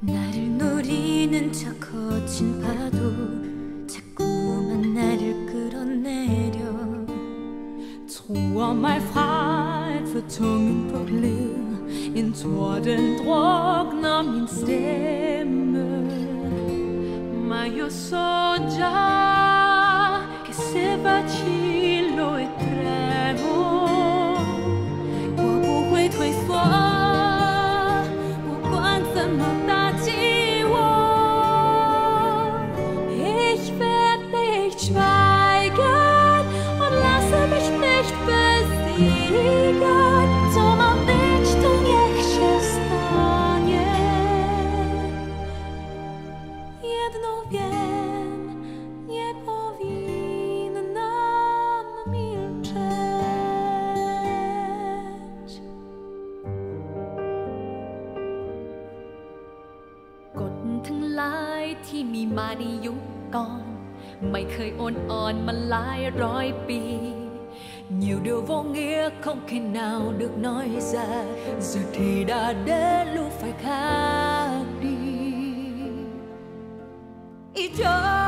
나를 노리는 저 거친 파도 자꾸만 나를 끌어내려 Tror mig fra at få tungen på glæd En torden drukner min stemme Mayo soja che se vacillo e tremo Qualunque tuoi sua o quanta notazione Ich werde nicht schweigen und lasse mich nicht besiegen So mam być, to niech się stanie Jedno wiem, nie powinnam milczećกฎทั้งหลายที่มีมาในยุคก่อนไม่เคยอ่อนมาหลายร้อยปีNhiều điều vô nghĩa không thể nào được nói ra Giờ thì đã đến lúc phải khác đi